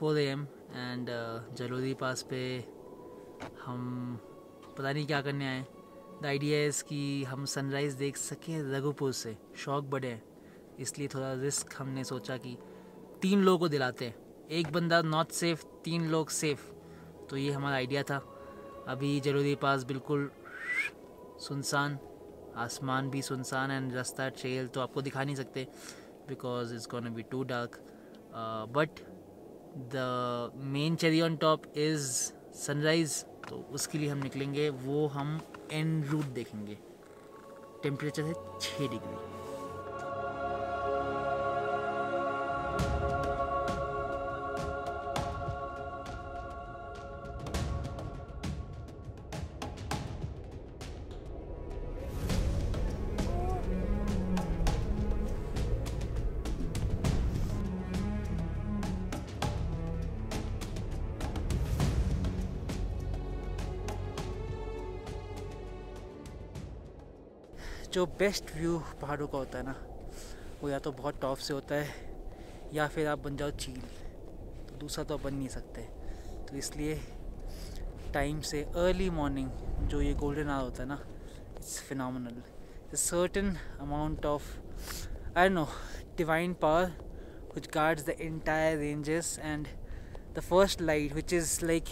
4 AM and Jalori pass पे हम पता नहीं क्या करने आए। द आइडिया इज़ कि हम सनराइज़ देख सकें रघुपुर से। शौक बढ़े हैं, इसलिए थोड़ा रिस्क हमने सोचा कि 3 लोगों को दिलाते हैं। 1 बंदा नॉट सेफ, 3 लोग सेफ, तो ये हमारा आइडिया था। अभी जलोरी पास बिल्कुल सुनसान, आसमान भी सुनसान एंड रास्ता ट्रेल तो आपको दिखा नहीं सकते because it's gonna be too dark. But the main cherry on top is sunrise, तो उसके लिए हम निकलेंगे। वो हम एंड रूट देखेंगे। टेम्परेचर है 6 डिग्री। जो बेस्ट व्यू पहाड़ों का होता है ना, वो या तो बहुत टॉप से होता है या फिर आप बन जाओ चील, तो दूसरा तो आप बन नहीं सकते। तो इसलिए टाइम से अर्ली मॉर्निंग जो ये गोल्डन आवर होता है ना, it's phenomenal. Certain amount of I don't know divine power which guards the entire ranges and the first light which is like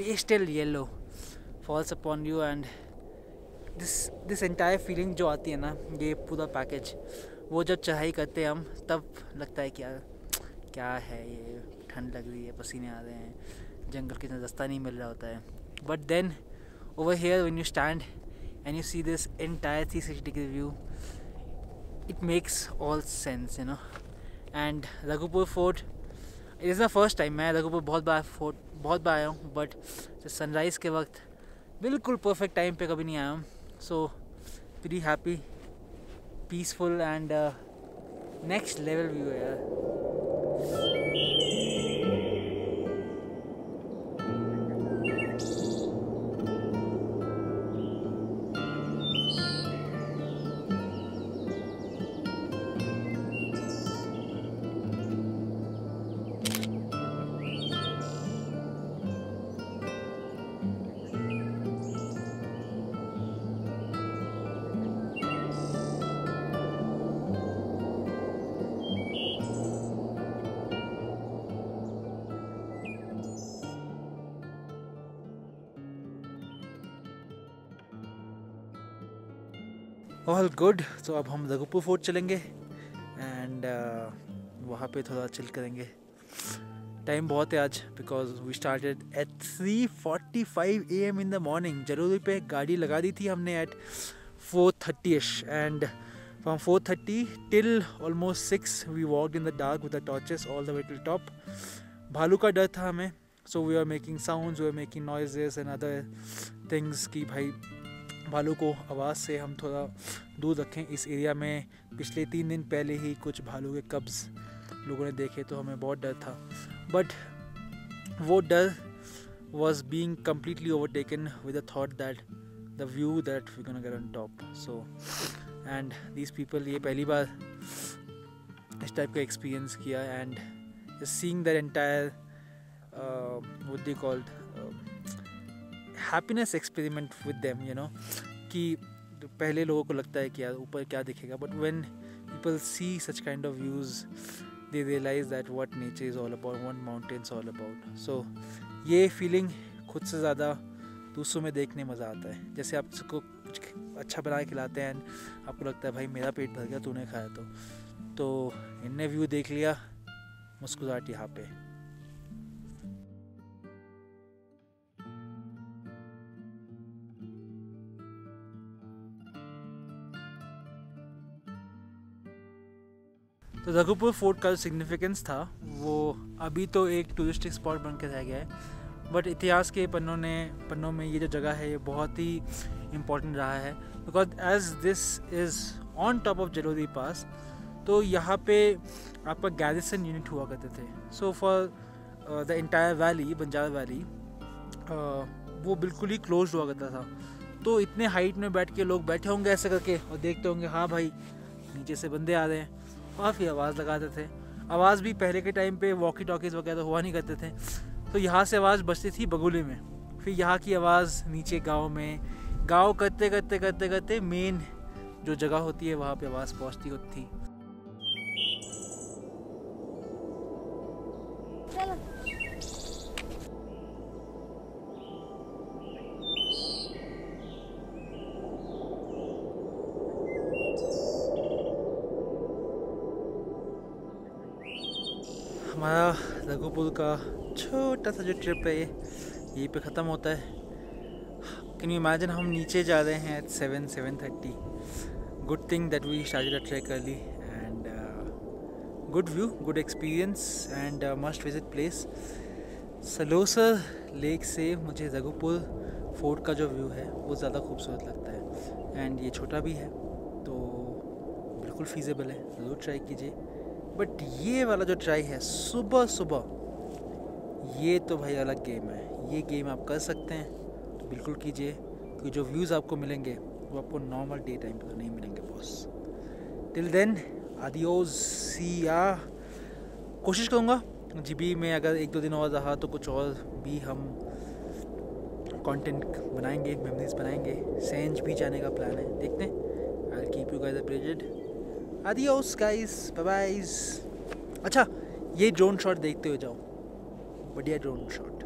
pastel yellow falls upon you and this entire feeling जो आती है ना, ये पूरा package वो जब चढ़ाई करते हैं हम, तब लगता है कि यार क्या है ये, ठंड लग रही है, पसीने आ रहे हैं, जंगल के अंदर रास्ता नहीं मिल रहा होता है। But then over here when you stand and you see this entire 360 degree view, it makes all sense, you know. And Raghupur fort it is the first time. मैं रघुपुर बहुत बार आया हूँ, बट सनराइज़ के वक्त बिल्कुल परफेक्ट टाइम पर कभी नहीं आया हूँ। So pretty happy, peaceful and next level view here. All good. तो अब हम रघुपुर फोर्ट चलेंगे एंड वहाँ पे थोड़ा चिल करेंगे। टाइम बहुत है आज because we started at 3:45 AM in the morning. जरूरी पे गाड़ी लगा दी थी हमने at 4:30ish and from 4:30 till almost 6 we walked in the dark with the torches all the way till top. भालू का डर था हमें, so we are making sound, we are making noises and other things कि भाई भालू को आवाज़ से हम थोड़ा दूर रखें। इस एरिया में पिछले 3 दिन पहले ही कुछ भालू के कब्ज़ लोगों ने देखे, तो हमें बहुत डर था। बट वो डर was being completely overtaken with the thought that the view that we gonna get on top. So and these people, ये पहली बार इस टाइप का एक्सपीरियंस किया and seeing that entire what they called happiness experiment with them, you know. कि पहले लोगों को लगता है कि यार ऊपर क्या दिखेगा, but when people see such kind of views they realize that what nature is all about, what mountains all about. So ये फीलिंग खुद से ज़्यादा दूसरों में देखने मज़ा आता है। जैसे आप उसको कुछ अच्छा बना खिलाते हैं एंड आपको लगता है भाई मेरा पेट भर गया तूने खाया, तो इनने व्यू देख लिया, मुस्कुराहट यहाँ पे। तो रघुपुर फोर्ट का जो सिग्निफिकेंस था वो अभी तो एक टूरिस्टिक स्पॉट बन के रह गया है, बट इतिहास के पन्नों में ये जो जगह है ये बहुत ही इम्पोर्टेंट रहा है because as this is on top of Jalori pass. तो यहाँ पे आपका गैरिसन यूनिट हुआ करते थे। So for the entire valley, Banjar valley, वो बिल्कुल ही क्लोज हुआ करता था। तो इतने हाइट में बैठ के लोग बैठे होंगे ऐसे करके और देखते होंगे हाँ भाई नीचे से बंदे आ रहे हैं, और फिर आवाज़ लगाते थे। आवाज़ भी पहले के टाइम पे वॉकी टॉकीज़ वगैरह हुआ नहीं करते थे, तो यहाँ से आवाज़ बजती थी बगुले में, फिर यहाँ की आवाज़ नीचे गाँव में, गाँव करते करते करते करते मेन जो जगह होती है वहाँ पे आवाज़ पहुँचती होती थी। हमारा रघुपुर का छोटा सा जो ट्रिप है यहीं पे ख़त्म होता है। कैन यू इमेजिन, हम नीचे जा रहे हैं at 7:30। Good thing that we started a track early and good view, good experience and must visit place. Serolsar lake से मुझे रघुपुर फोर्ट का जो व्यू है वो ज़्यादा खूबसूरत लगता है, एंड ये छोटा भी है तो बिल्कुल फीजेबल है, ज़रूर ट्राई कीजिए। बट ये वाला जो ट्राई है सुबह सुबह, ये तो भाई अलग गेम है, ये गेम आप कर सकते हैं तो बिल्कुल कीजिए, क्योंकि जो व्यूज़ आपको मिलेंगे वो आपको नॉर्मल डे टाइम पर नहीं मिलेंगे boss. Till then adios, see ya. कोशिश करूँगा जिबी में अगर 1-2 दिन और रहा तो कुछ और भी हम कंटेंट बनाएंगे, मेमोरीज बनाएंगे। सेंज भी जाने का प्लान है, देखते हैं। I will keep you guys updated. Adios guys, bye bye. अच्छा, ये ड्रोन शॉट देखते हुए जाओ, बढ़िया ड्रोन शॉट।